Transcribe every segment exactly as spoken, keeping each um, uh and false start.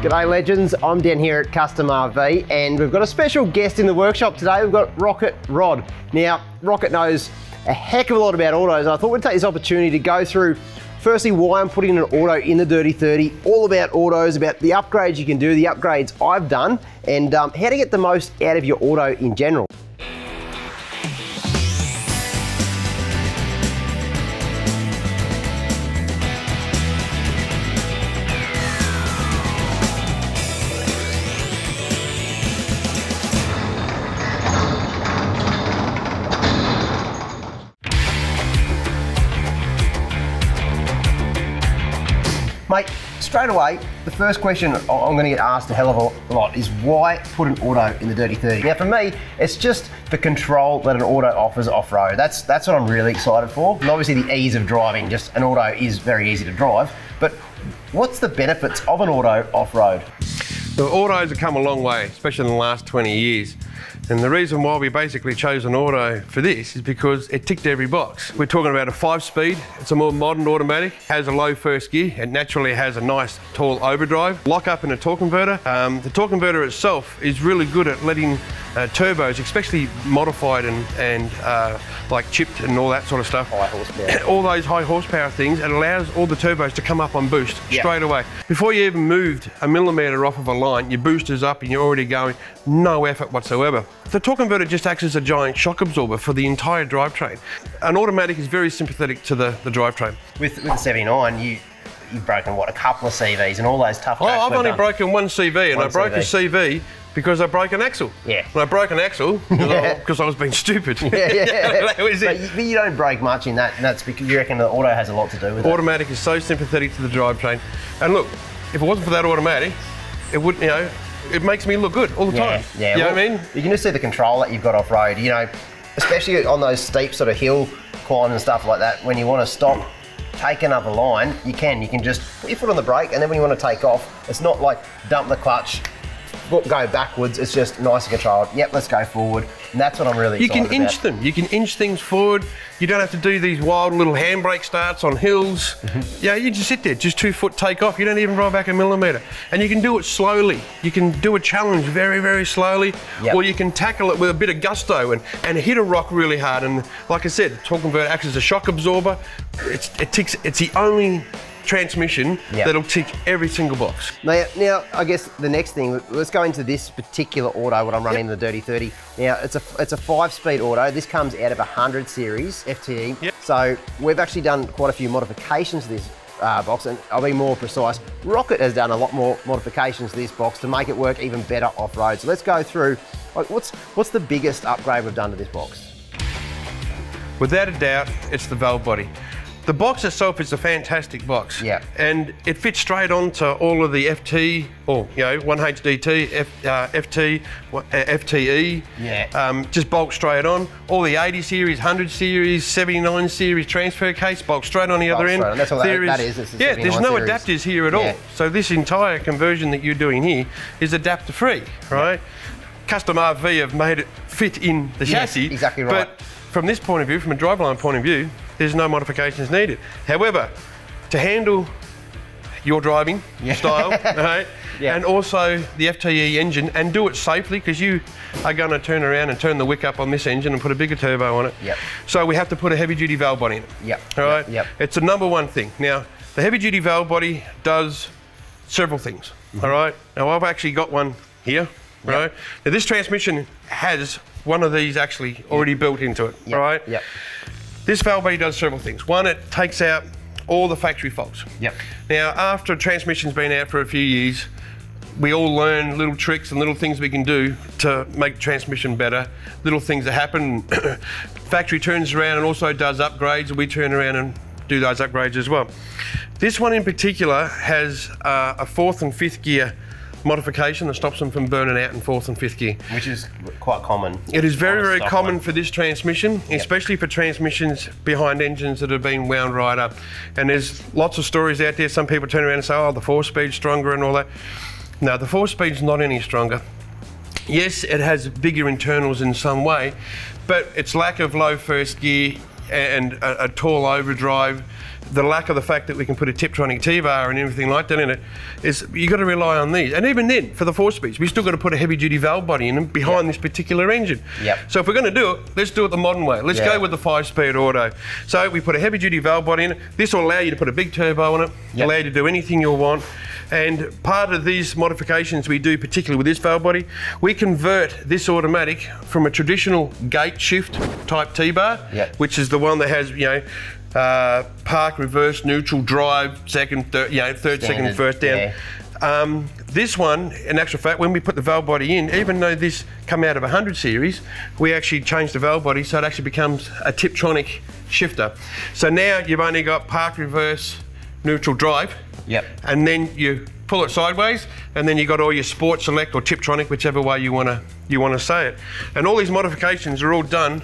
G'day legends, I'm Dan here at Custom R V and we've got a special guest in the workshop today. We've got Rocket Rod. Now, Rocket knows a heck of a lot about autos. I thought we'd take this opportunity to go through, firstly, why I'm putting an auto in the Dirty thirty, all about autos, about the upgrades you can do, the upgrades I've done, and um, how to get the most out of your auto in general. Mate, straight away, the first question I'm going to get asked a hell of a lot is why put an auto in the Dirty thirty? Now for me, it's just the control that an auto offers off-road. That's, that's what I'm really excited for. And obviously the ease of driving, just an auto is very easy to drive, but what's the benefits of an auto off-road? The autos have come a long way, especially in the last twenty years. And the reason why we basically chose an auto for this is because it ticked every box. We're talking about a five-speed, it's a more modern automatic, has a low first gear, it naturally has a nice tall overdrive, lock up in a torque converter. Um, the torque converter itself is really good at letting uh, turbos, especially modified and, and uh, like chipped and all that sort of stuff. High horsepower. All those high horsepower things, it allows all the turbos to come up on boost yeah. straight away. Before you even moved a millimetre off of a line, your boost is up and you're already going, no effort whatsoever. The torque converter just acts as a giant shock absorber for the entire drivetrain. An automatic is very sympathetic to the, the drivetrain. With, with the seventy-nine, you, you've broken, what, a couple of C Vs and all those tough tracks. Oh, I've only done. broken one C V, and one I broke C V. a C V because I broke an axle. Yeah. And I broke an axle because yeah. I was being stupid. Yeah, yeah. yeah that was it. But you, you don't break much in that, and that's because you reckon the auto has a lot to do with it. Automatic is so sympathetic to the drivetrain. And look, if it wasn't for that automatic, it wouldn't, you know, it makes me look good all the yeah, time. Yeah, you know well, what I mean? You can just see the control that you've got off-road, you know, especially on those steep sort of hill climbs and stuff like that, when you want to stop, take another line, you can. You can just put your foot on the brake, and then when you want to take off, it's not like dump the clutch, go backwards, it's just nice and controlled. Yep, let's go forward. And that's what I'm really excited about. You can inch them. You can inch things forward. You don't have to do these wild little handbrake starts on hills. Mm-hmm. Yeah, you just sit there, just two foot take off. You don't even roll back a millimetre. And you can do it slowly. You can do a challenge very, very slowly. Yep. Or you can tackle it with a bit of gusto and, and hit a rock really hard. And like I said, the torque converter acts as a shock absorber. It's, it ticks, it's the only transmission yep. that'll tick every single box. Now, now, I guess the next thing, let's go into this particular auto, what I'm running yep. in the Dirty thirty. Now, it's a, it's a five-speed auto. This comes out of a one hundred series F T E. Yep. So we've actually done quite a few modifications to this uh, box, and I'll be more precise. Rocket has done a lot more modifications to this box to make it work even better off-road. So let's go through, like, what's, what's the biggest upgrade we've done to this box? Without a doubt, it's the valve body. The box itself is a fantastic box, yeah, and it fits straight onto all of the F T, or you know, one H D T, F, uh, F T, F T E, yeah, um, just bolt straight on. All the eighty series, one hundred series, seventy-nine series transfer case bolt straight on the bolt other end. On. That's all there that is. That is yeah, there's no series. adapters here at all. Yeah. So this entire conversion that you're doing here is adapter free, right? Yeah. Custom R V have made it fit in the yes, chassis. Exactly right. But from this point of view, from a driveline point of view, there's no modifications needed. However, to handle your driving yeah. style, right? yeah. and also the F T E engine, and do it safely, because you are going to turn around and turn the wick up on this engine and put a bigger turbo on it. Yep. So we have to put a heavy-duty valve body in it. Yep. All right? Yep. It's the number one thing. Now, the heavy-duty valve body does several things, mm-hmm. all right? Now, I've actually got one here, yep. right? Now, this transmission has one of these actually already yep. built into it, yep. all right? Yep. This valve body does several things. One, it takes out all the factory faults. Yep. Now, after a transmission's been out for a few years, we all learn little tricks and little things we can do to make the transmission better. Little things that happen. Factory turns around and also does upgrades, and we turn around and do those upgrades as well. This one in particular has uh, a fourth and fifth gear modification that stops them from burning out in fourth and fifth gear. Which is quite common. It is very, very common one. for this transmission, yep. especially for transmissions behind engines that have been wound right up. And there's lots of stories out there. Some people turn around and say, oh, the four-speed's stronger and all that. No, the four-speed's not any stronger. Yes, it has bigger internals in some way, but its lack of low first gear and a, a tall overdrive the lack of the fact that we can put a TIP-TRONIC T-bar and everything like that in it, is you've got to rely on these. And even then, for the four speeds, we still got to put a heavy duty valve body in them behind yep. this particular engine. Yep. So if we're going to do it, let's do it the modern way. Let's yep. go with the five speed auto. So we put a heavy duty valve body in it. This will allow you to put a big turbo on it, yep. allow you to do anything you'll want. And part of these modifications we do, particularly with this valve body, we convert this automatic from a traditional gate shift type T-bar, yep. which is the one that has, you know, uh, park, reverse, neutral, drive, second, third, you know, third, Standard, second, first down. Yeah. Um, this one, in actual fact, when we put the valve body in, even though this come out of one hundred series, we actually changed the valve body so it actually becomes a TIP-TRONIC shifter. So now you've only got park, reverse, neutral, drive, yep. and then you pull it sideways, and then you got all your Sport Select or TIP-TRONIC, whichever way you wanna you wanna say it. And all these modifications are all done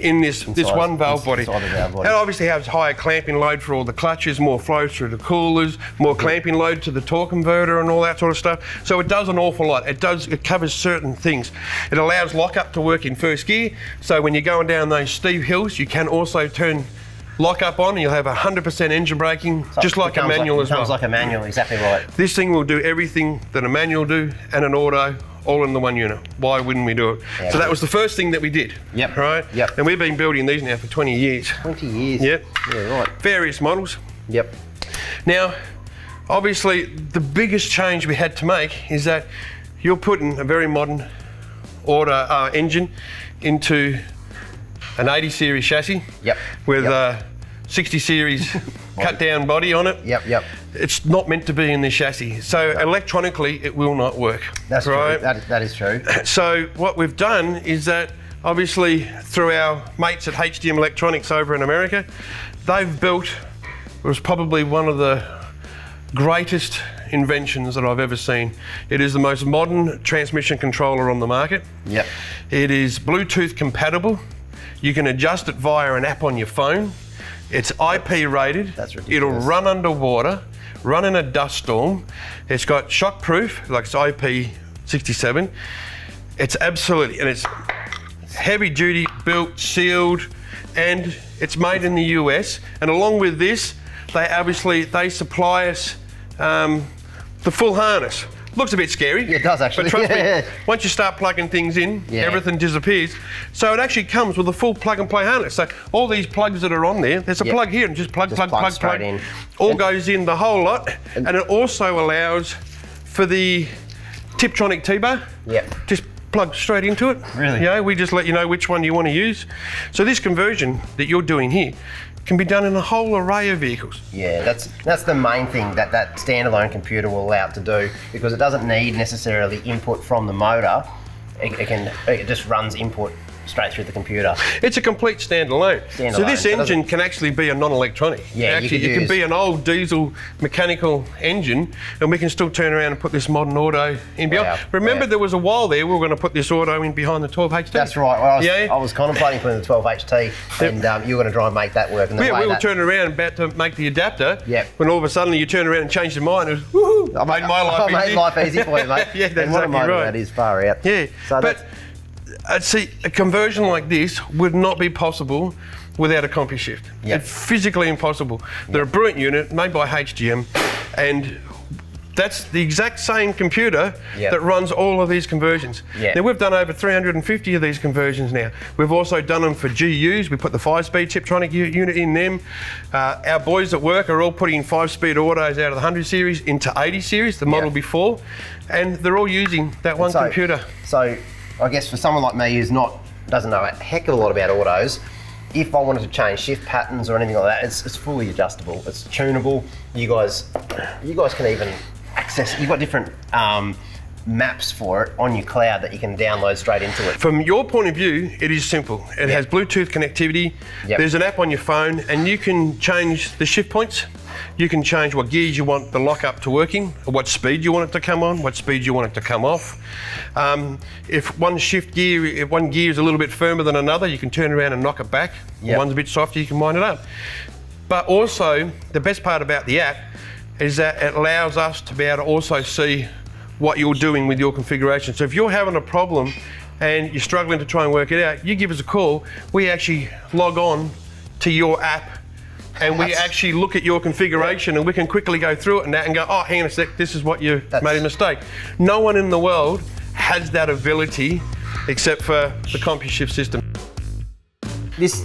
in this inside, this one valve body. valve body. It obviously has higher clamping load for all the clutches, more flow through the coolers, more yeah. clamping load to the torque converter and all that sort of stuff. So it does an awful lot. It does, it covers certain things. It allows lockup to work in first gear, so when you're going down those steep hills, you can also turn lock up on and you'll have one hundred percent engine braking, so just like a manual like, as well. Sounds like a manual, exactly right. This thing will do everything that a manual do and an auto, all in the one unit. Why wouldn't we do it? Yeah, so that was the first thing that we did. Yep. Right? Yep. And we've been building these now for twenty years. twenty years. Yep. Yeah, right. Various models. Yep. Now, obviously, the biggest change we had to make is that you're putting a very modern auto uh, engine into an eighty series chassis yep. with yep. a sixty series cut down body on it. Yep, yep. It's not meant to be in this chassis. So no. electronically, it will not work. That's right? true, that is, that is true. So what we've done is that obviously through our mates at H D M Electronics over in America, they've built, it was probably one of the greatest inventions that I've ever seen. It is the most modern transmission controller on the market. Yep. It is Bluetooth compatible. You can adjust it via an app on your phone. It's I P rated. That's ridiculous. It'll run underwater, run in a dust storm. It's got shock proof, like it's I P sixty-seven. It's absolutely, and it's heavy duty, built, sealed, and it's made in the U S. And along with this, they obviously, they supply us um, the full harness. Looks a bit scary. It does actually. But trust yeah. me, once you start plugging things in, yeah. everything disappears. So it actually comes with a full plug and play harness. So all these plugs that are on there, there's a yep. plug here and just plug, just plug, plug, plug. In. All and goes in the whole lot. And, and it also allows for the TIP-TRONIC T-bar. Yep. Just plug straight into it. Really? Yeah, you know, we just let you know which one you want to use. So this conversion that you're doing here can be done in a whole array of vehicles. Yeah, that's that's the main thing that that standalone computer will allow it to do, because it doesn't need necessarily input from the motor. It, it can it just runs input straight through the computer. It's a complete standalone. Standalone. So this engine can actually be a non-electronic. Yeah, actually, you could use, it can be an old diesel mechanical engine, and we can still turn around and put this modern auto in behind. Wow, Remember, wow. there was a while there we were going to put this auto in behind the twelve H T. That's right. Well, I, was, yeah. I was contemplating putting the twelve H T, and um, you were going to try and make that work. And the yeah, way we were that... turning around about to make the adapter. Yeah. When all of a sudden you turn around and change your mind, and woohoo! I made my life I made easy. life easy for you, mate. yeah, that's and what exactly a right. That is far out. Yeah, so but. Uh, see, a conversion like this would not be possible without a CompuShift. Yep. It's physically impossible. They're yep. a brilliant unit made by H G M, and that's the exact same computer yep. that runs all of these conversions. Yep. Now, we've done over three hundred fifty of these conversions now. We've also done them for G Us. We put the five-speed TIP-TRONIC unit in them. Uh, our boys at work are all putting five-speed autos out of the one hundred series into eighty series, the model yep. before, and they're all using that and one so, computer. So. I guess for someone like me who's not, doesn't know a heck of a lot about autos, if I wanted to change shift patterns or anything like that, it's, it's fully adjustable, it's tunable. You guys, you guys can even access, you've got different um, maps for it on your cloud that you can download straight into it. From your point of view, it is simple. It yep. has Bluetooth connectivity, yep. there's an app on your phone, and you can change the shift points. You can change what gears you want the lockup to working, what speed you want it to come on, what speed you want it to come off. Um, if one shift gear, if one gear is a little bit firmer than another, you can turn around and knock it back. Yep. One's a bit softer, you can wind it up. But also, the best part about the app is that it allows us to be able to also see what you're doing with your configuration. So if you're having a problem and you're struggling to try and work it out, you give us a call, we actually log on to your app and we actually look at your configuration and we can quickly go through it and that and go, oh, hang on a sec, this is what you made a mistake. No one in the world has that ability except for the CompuShift system. This,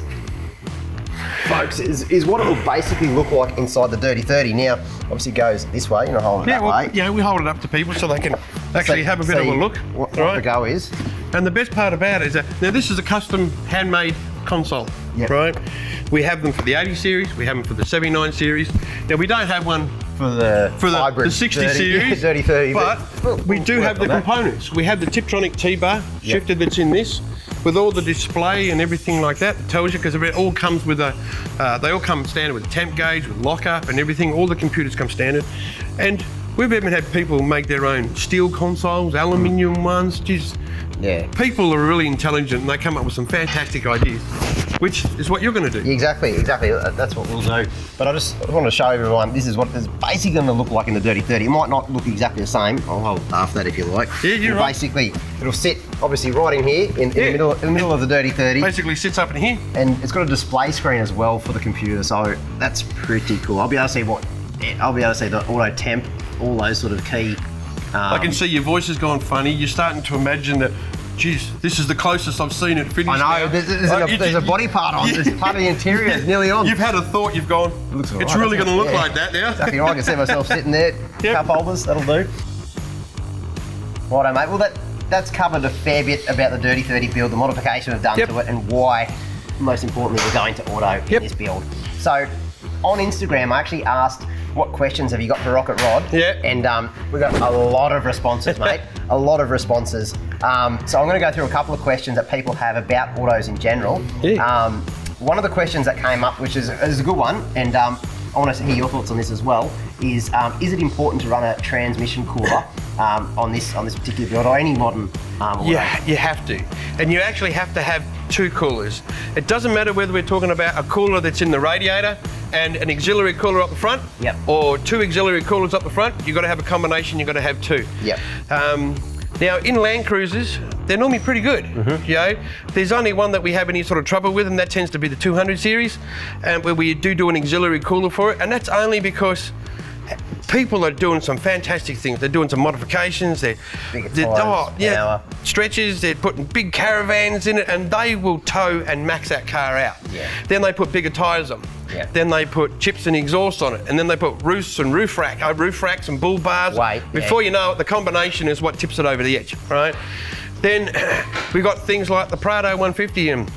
folks, is, is what it will basically look like inside the Dirty thirty. Now, obviously it goes this way, you know, holding it yeah, that well, way. Yeah, we hold it up to people so they can actually so, have a bit so of a look. What, what right? the go is. And the best part about it is that, now this is a custom handmade console, yep. right? We have them for the eighty series, we have them for the seventy-nine series. Now we don't have one for the, for the, hybrid the sixty thirty, series, thirty, thirty, but, but we'll, we do we'll have the components. That. We have the TIP-TRONIC T-bar yep. shifter that's in this, with all the display and everything like that. It tells you, because it all comes with a, uh, they all come standard with temp gauge, with lockup and everything. All the computers come standard. And we've even had people make their own steel consoles, aluminium ones, just, yeah. People are really intelligent and they come up with some fantastic ideas, which is what you're going to do. Exactly, exactly. That's what we'll do. But I just want to show everyone, this is what it's basically going to look like in the Dirty thirty. It might not look exactly the same. I'll hold half that if you like. Yeah, you're right. Basically, it'll sit obviously right in here, in, in, yeah. the middle, in the middle of the Dirty thirty. Basically sits up in here. And it's got a display screen as well for the computer, so that's pretty cool. I'll be able to see what, I'll be able to see the auto temp, all those sort of key. Um, I can see your voice has gone funny. You're starting to imagine that, geez, this is the closest I've seen it finished. I know, now. there's, there's, like, a, there's you, a body part on, yeah. there's part of the interior is nearly on. You've had a thought, you've gone, it looks it's right. really going to look yeah. like that now. Exactly right, I can see myself sitting there, yep. cup holders, that'll do. Righto mate, well that, that's covered a fair bit about the Dirty thirty build, the modification we've done yep. to it and why, most importantly, we're going to auto yep. in this build. So, on Instagram, I actually asked, what questions have you got for Rocket Rod? Yeah. And um, we got a lot of responses, mate. a lot of responses. Um, so I'm going to go through a couple of questions that people have about autos in general. Yeah. Um, one of the questions that came up, which is, is a good one, and um, I want to hear your thoughts on this as well, is um, is it important to run a transmission cooler um, on this on this particular build or any modern um, auto? Yeah, you have to, and you actually have to have two coolers. It doesn't matter whether we're talking about a cooler that's in the radiator and an auxiliary cooler up the front, yep. or two auxiliary coolers up the front, you've got to have a combination, you've got to have two. Yep. Um, now in Land Cruisers, they're normally pretty good, mm-hmm. you know. There's only one that we have any sort of trouble with, and that tends to be the two hundred series, and where we do do an auxiliary cooler for it, and that's only because people are doing some fantastic things. They're doing some modifications, they're, they're oh, yeah, stretches, they're putting big caravans in it, and they will tow and max that car out. Yeah. Then they put bigger tyres on. Yeah. Then they put chips and exhaust on it, and then they put roofs and roof rack, uh, roof racks and bull bars. Wait, Before yeah. you know it, the combination is what tips it over the edge, right? Then we've got things like the Prado one fifty and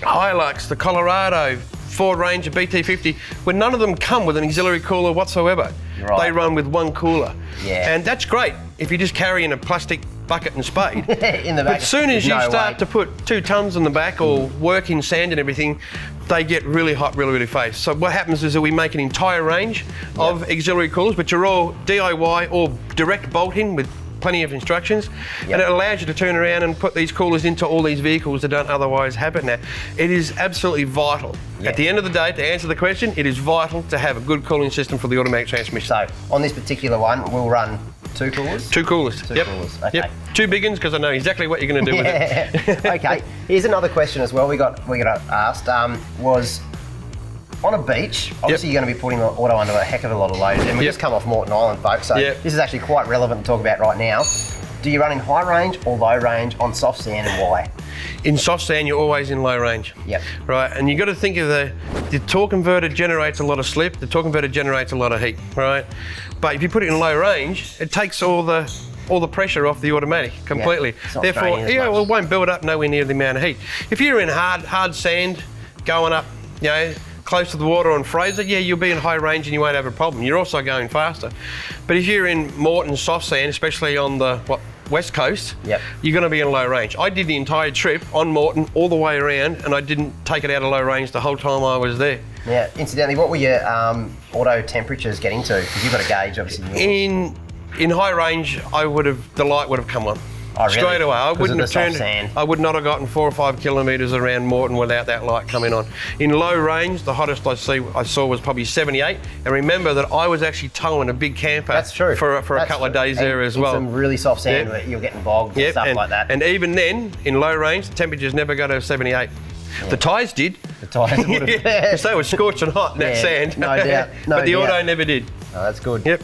Hilux, the Colorado, Ford Ranger, B T fifty, where none of them come with an auxiliary cooler whatsoever. Right. They run with one cooler. Yeah. And that's great if you just carry in a plastic bucket and spade. in the back. But as soon as you no start way. to put two tons in the back or work in sand and everything, they get really hot really, really fast. So what happens is that we make an entire range yep. of auxiliary coolers, which are all D I Y or direct bolt-in with plenty of instructions, yep. and it allows you to turn around and put these coolers into all these vehicles that don't otherwise happen. Now, it is absolutely vital. Yep. At the end of the day, to answer the question, it is vital to have a good cooling system for the automatic transmission. So, on this particular one, we'll run two coolers? Two coolers, two yep. coolers. Okay. Yep. Two big ones, because I know exactly what you're going to do yeah. with it. Okay, here's another question as well we got, we got asked, um, was, on a beach, obviously yep. you're going to be putting the auto under a heck of a lot of load, and we yep. just come off Moreton Island, folks, so yep. this is actually quite relevant to talk about right now. Do you run in high range or low range on soft sand, and why? In soft sand, you're always in low range. Yep. Right, and you've got to think of the, the torque converter generates a lot of slip, the torque converter generates a lot of heat, right? But if you put it in low range, it takes all the all the pressure off the automatic completely. Yep. Therefore, yeah, well, it won't build up nowhere near the amount of heat. If you're in hard, hard sand, going up, you know, close to the water on Fraser, yeah, you'll be in high range and you won't have a problem. You're also going faster. But if you're in Moreton soft sand, especially on the what, west coast, yep. you're going to be in low range. I did the entire trip on Moreton all the way around, and I didn't take it out of low range the whole time I was there. Yeah, incidentally, what were your um, auto temperatures getting to? Because you've got a gauge, obviously. In in high range, I would have the light would have come on. Oh, really? Straight away, I wouldn't have turned. Sand. I would not have gotten four or five kilometres around Moreton without that light coming on. In low range, the hottest I see I saw was probably seventy-eight. And remember that I was actually towing a big camper. That's true. For for That's a couple true. of days and there as well. Some really soft sand, yeah. where you're getting bogged and yep. stuff and, like that. And even then, in low range, the temperature's never go to seventy-eight. Yeah. The tyres did. The tyres would have. Because they were scorching hot in yeah, that sand. No doubt. No but the doubt. Auto never did. No, that's good. Yep.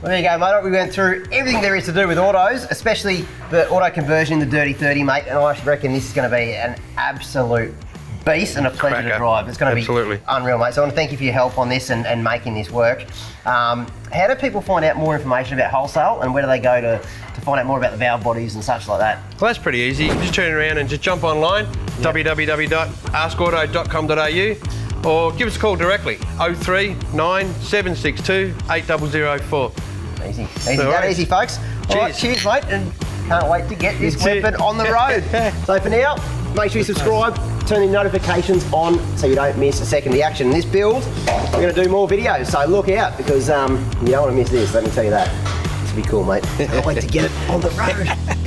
Well, there you go, mate. We went through everything there is to do with autos, especially the auto conversion in the Dirty thirty, mate. And I reckon this is going to be an absolute beast and a pleasure Cracker. to drive. It's going to Absolutely. be unreal, mate. So I want to thank you for your help on this and, and making this work. Um, how do people find out more information about wholesale, and where do they go to, to find out more about the valve bodies and such like that? Well, that's pretty easy. You just turn around and just jump online, yep. w w w dot ask auto dot com dot a u. Or give us a call directly, oh three nine, seven six two, eight zero zero four. Easy, easy, no that easy, folks. Cheers. All right, cheers, mate, and can't wait to get this weapon on the road. So for now, make sure you subscribe, turn the notifications on so you don't miss a second of the action. This build, we're going to do more videos, so look out, because um, you don't want to miss this, let me tell you that. This will be cool, mate. Can't wait to get it on the road.